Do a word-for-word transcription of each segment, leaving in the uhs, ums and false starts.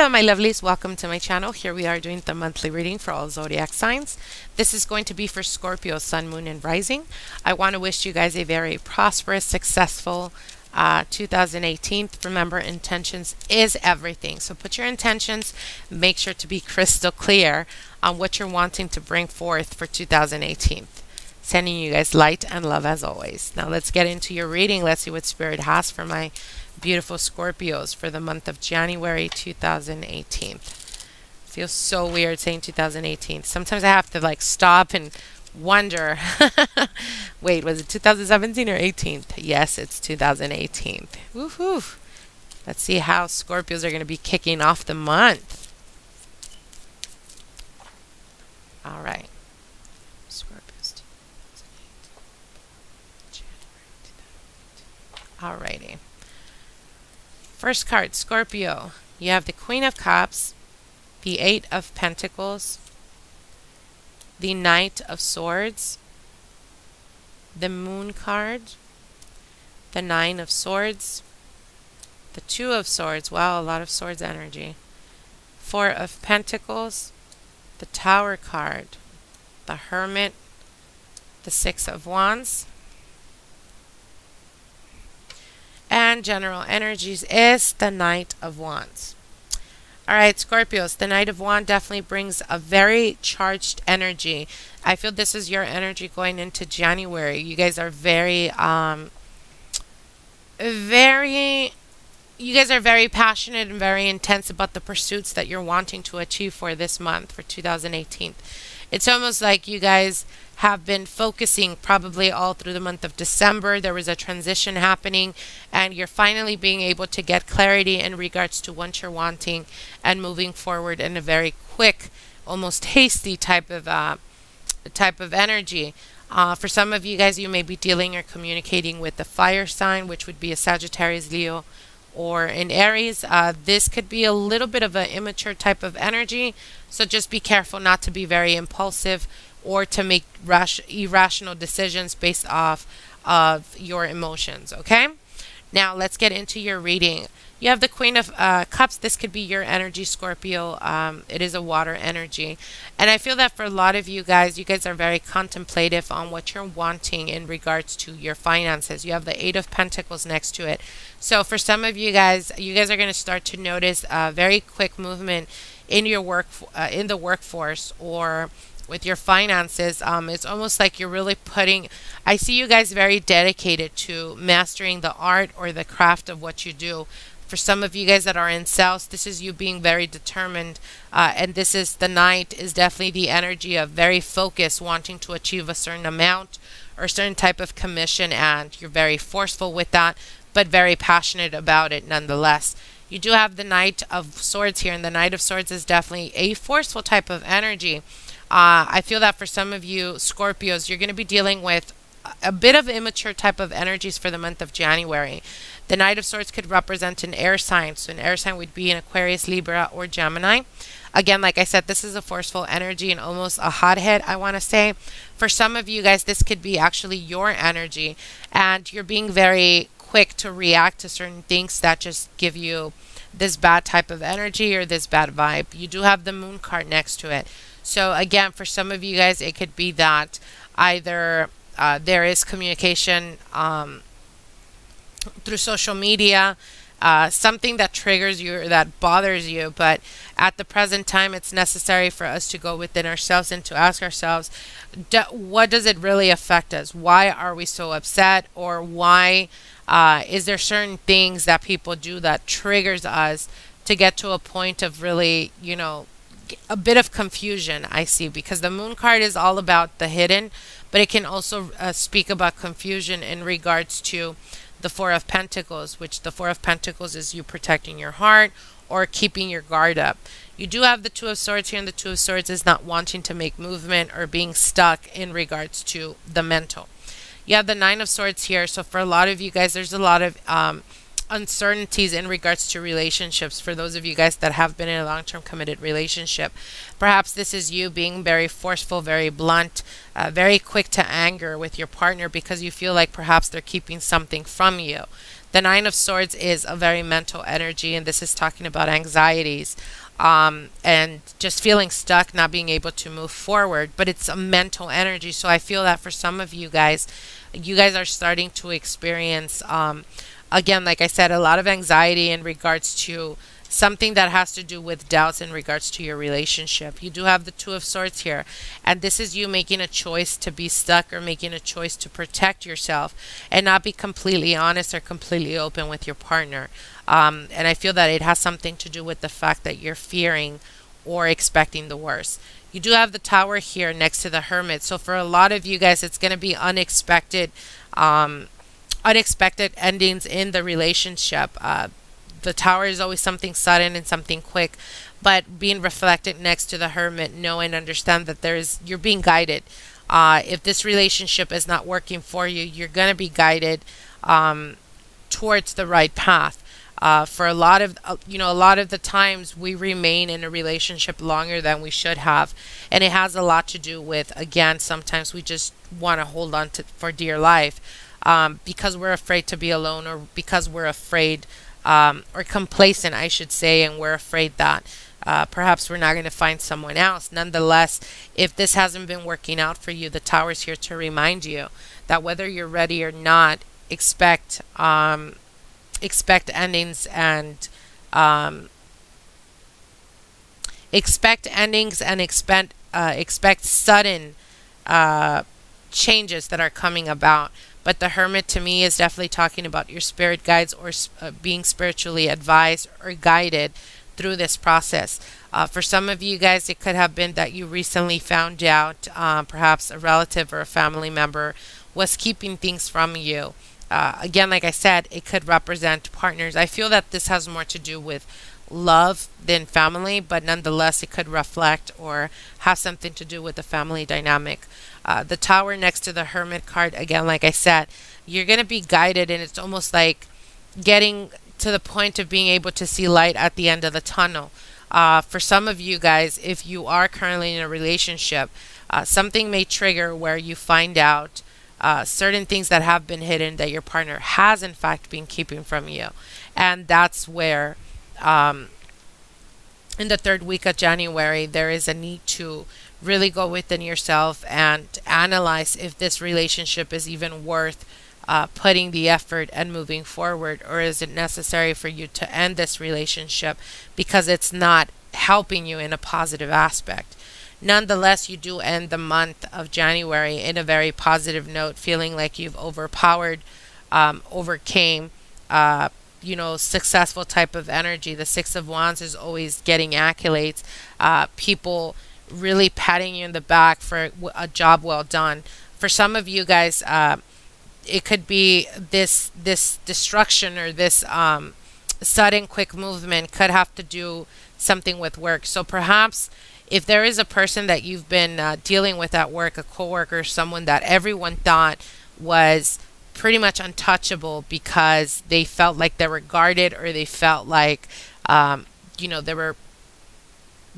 Hello my lovelies, welcome to my channel. Here we are doing the monthly reading for all zodiac signs. This is going to be for Scorpio, Sun, Moon, and Rising. I want to wish you guys a very prosperous, successful uh, two thousand eighteen. Remember, intentions is everything. So put your intentions, make sure to be crystal clear on what you're wanting to bring forth for two thousand eighteen. Sending you guys light and love as always. Now let's get into your reading. Let's see what Spirit has for my beautiful Scorpios for the month of January two thousand eighteen. It feels so weird saying two thousand eighteen. Sometimes I have to like stop and wonder. Wait, was it two thousand seventeen or eighteen? Yes, it's two thousand eighteen. Woohoo! Let's see how Scorpios are going to be kicking off the month. All right. Scorpios. January two thousand eighteen. All righty. First card, Scorpio. You have the Queen of Cups, the Eight of Pentacles, the Knight of Swords, the Moon card, the Nine of Swords, the Two of Swords. Wow, a lot of swords energy. Four of Pentacles, the Tower card, the Hermit, the Six of Wands. And general energies is the Knight of Wands. All right, Scorpios, the Knight of Wands definitely brings a very charged energy. I feel this is your energy going into January. You guys are very, um, very, you guys are very passionate and very intense about the pursuits that you're wanting to achieve for this month, for two thousand eighteen. It's almost like you guys have been focusing probably all through the month of December. There was a transition happening and you're finally being able to get clarity in regards to what you're wanting and moving forward in a very quick, almost hasty type of uh, type of energy. Uh, for some of you guys, you may be dealing or communicating with the fire sign, which would be a Sagittarius, Leo, or in Aries. Uh, this could be a little bit of an immature type of energy, so just be careful not to be very impulsive or to make rash irrational decisions based off of your emotions, okay? Now let's get into your reading. You have the Queen of uh, Cups. This could be your energy, Scorpio. Um, it is a water energy. And I feel that for a lot of you guys, you guys are very contemplative on what you're wanting in regards to your finances. You have the Eight of Pentacles next to it. So for some of you guys, you guys are going to start to notice a very quick movement in your work, uh, in the workforce or with your finances. Um, it's almost like you're really putting, I see you guys very dedicated to mastering the art or the craft of what you do. For some of you guys that are in sales, this is you being very determined, uh, and this is the Knight is definitely the energy of very focused, wanting to achieve a certain amount or a certain type of commission, and you're very forceful with that, but very passionate about it nonetheless. You do have the Knight of Swords here, and the Knight of Swords is definitely a forceful type of energy. Uh, I feel that for some of you Scorpios, you're going to be dealing with a bit of immature type of energies for the month of January. The Knight of Swords could represent an air sign. So an air sign would be an Aquarius, Libra, or Gemini. Again, like I said, this is a forceful energy and almost a hothead, I want to say. For some of you guys, this could be actually your energy. And you're being very quick to react to certain things that just give you this bad type of energy or this bad vibe. You do have the Moon card next to it. So again, for some of you guys, it could be that either uh, there is communication um, through social media, uh, something that triggers you or that bothers you. But at the present time, it's necessary for us to go within ourselves and to ask ourselves, do, what does it really affect us? Why are we so upset? Or why uh, is there certain things that people do that triggers us to get to a point of really, you know, a bit of confusion, I see, because the Moon card is all about the hidden, but it can also uh, speak about confusion in regards to the Four of Pentacles, which the Four of Pentacles is you protecting your heart or keeping your guard up. You do have the Two of Swords here, and the Two of Swords is not wanting to make movement or being stuck in regards to the mental. You have the Nine of Swords here, so for a lot of you guys, there's a lot of um, uncertainties in regards to relationships. For those of you guys that have been in a long-term committed relationship, perhaps this is you being very forceful, very blunt, uh, very quick to anger with your partner because you feel like perhaps they're keeping something from you. The Nine of Swords is a very mental energy, and this is talking about anxieties um, and just feeling stuck, not being able to move forward. But it's a mental energy, so I feel that for some of you guys, you guys are starting to experience, um, again, like I said, a lot of anxiety in regards to something that has to do with doubts in regards to your relationship. You do have the Two of Swords here, and this is you making a choice to be stuck or making a choice to protect yourself and not be completely honest or completely open with your partner. Um, and I feel that it has something to do with the fact that you're fearing or expecting the worst. You do have the Tower here next to the Hermit. So for a lot of you guys, it's going to be unexpected, um, unexpected endings in the relationship. Uh, The Tower is always something sudden and something quick, but being reflected next to the Hermit, know and understand that there is, you're being guided. Uh, if this relationship is not working for you, you're going to be guided um, towards the right path. Uh, for a lot of, uh, you know, a lot of the times we remain in a relationship longer than we should have. And it has a lot to do with, again, sometimes we just want to hold on to for dear life um, because we're afraid to be alone, or because we're afraid Um, or complacent, I should say, and we're afraid that uh, perhaps we're not going to find someone else. Nonetheless, if this hasn't been working out for you, the Tower's here to remind you that whether you're ready or not, expect um, expect endings and um, expect endings and expect uh, expect sudden uh, changes that are coming about. But the Hermit to me is definitely talking about your spirit guides, or uh, being spiritually advised or guided through this process. Uh, for some of you guys, it could have been that you recently found out uh, perhaps a relative or a family member was keeping things from you. Uh, again, like I said, it could represent partners. I feel that this has more to do with love than family, but nonetheless, it could reflect or have something to do with the family dynamic. Uh, the Tower next to the Hermit card, again, like I said, you're going to be guided, and it's almost like getting to the point of being able to see light at the end of the tunnel. Uh, for some of you guys, if you are currently in a relationship, uh, something may trigger where you find out uh, certain things that have been hidden that your partner has, in fact, been keeping from you. And that's where, um, in the third week of January, there is a need to really go within yourself and analyze if this relationship is even worth uh, putting the effort and moving forward, or is it necessary for you to end this relationship because it's not helping you in a positive aspect. Nonetheless, you do end the month of January in a very positive note, feeling like you've overpowered, um, overcame, uh, you know, successful type of energy. The Six of Wands is always getting accolades, uh, people really patting you in the back for a job well done. For some of you guys, uh, it could be this this destruction or this um, sudden quick movement could have to do something with work. So perhaps if there is a person that you've been uh, dealing with at work, a coworker, someone that everyone thought was pretty much untouchable because they felt like they were guarded, or they felt like, um, you know, they were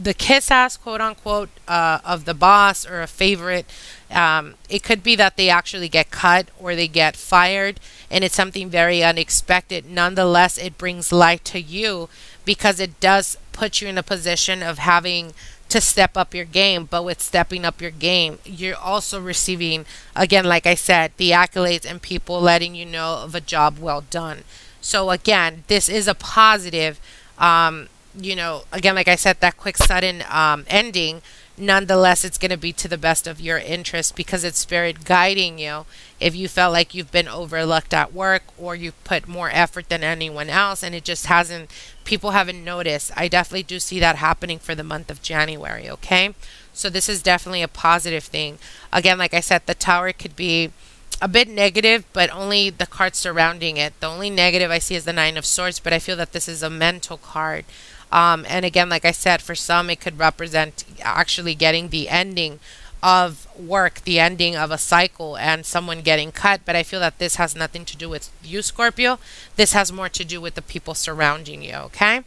the kiss ass, quote unquote, uh, of the boss or a favorite. Um, it could be that they actually get cut or they get fired, and it's something very unexpected. Nonetheless, it brings light to you because it does put you in a position of having to step up your game. But with stepping up your game, you're also receiving, again, like I said, the accolades and people letting you know of a job well done. So again, this is a positive, um, you know, again, like I said, that quick sudden um, ending. Nonetheless, it's going to be to the best of your interest because it's spirit guiding you. If you felt like you've been overlooked at work, or you put more effort than anyone else and it just hasn't, people haven't noticed, I definitely do see that happening for the month of January. Okay, so this is definitely a positive thing. Again, like I said, the Tower could be a bit negative, but only the card surrounding it. The only negative I see is the Nine of Swords, but I feel that this is a mental card. Um, and again, like I said, for some, it could represent actually getting the ending of work, the ending of a cycle, and someone getting cut. But I feel that this has nothing to do with you, Scorpio. This has more to do with the people surrounding you, okay?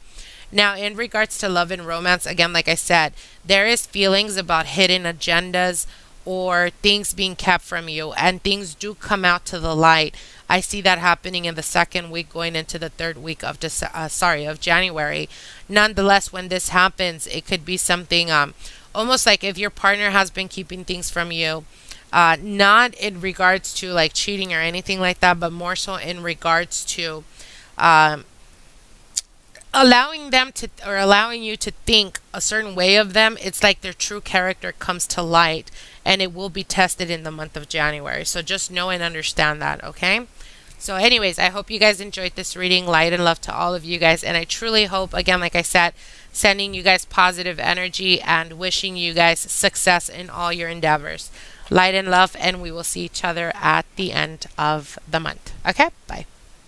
Now, in regards to love and romance, again, like I said, there is feelings about hidden agendas or things being kept from you, and things do come out to the light. I see that happening in the second week going into the third week of Dece uh, sorry of January. Nonetheless, when this happens, it could be something um almost like if your partner has been keeping things from you, uh not in regards to like cheating or anything like that, but more so in regards to um allowing them to, or allowing you to think a certain way of them. It's like their true character comes to light, and it will be tested in the month of January. So just know and understand that, okay? So anyways, I hope you guys enjoyed this reading. Light and love to all of you guys. And I truly hope, again, like I said, sending you guys positive energy and wishing you guys success in all your endeavors. Light and love, and we will see each other at the end of the month. Okay? Bye.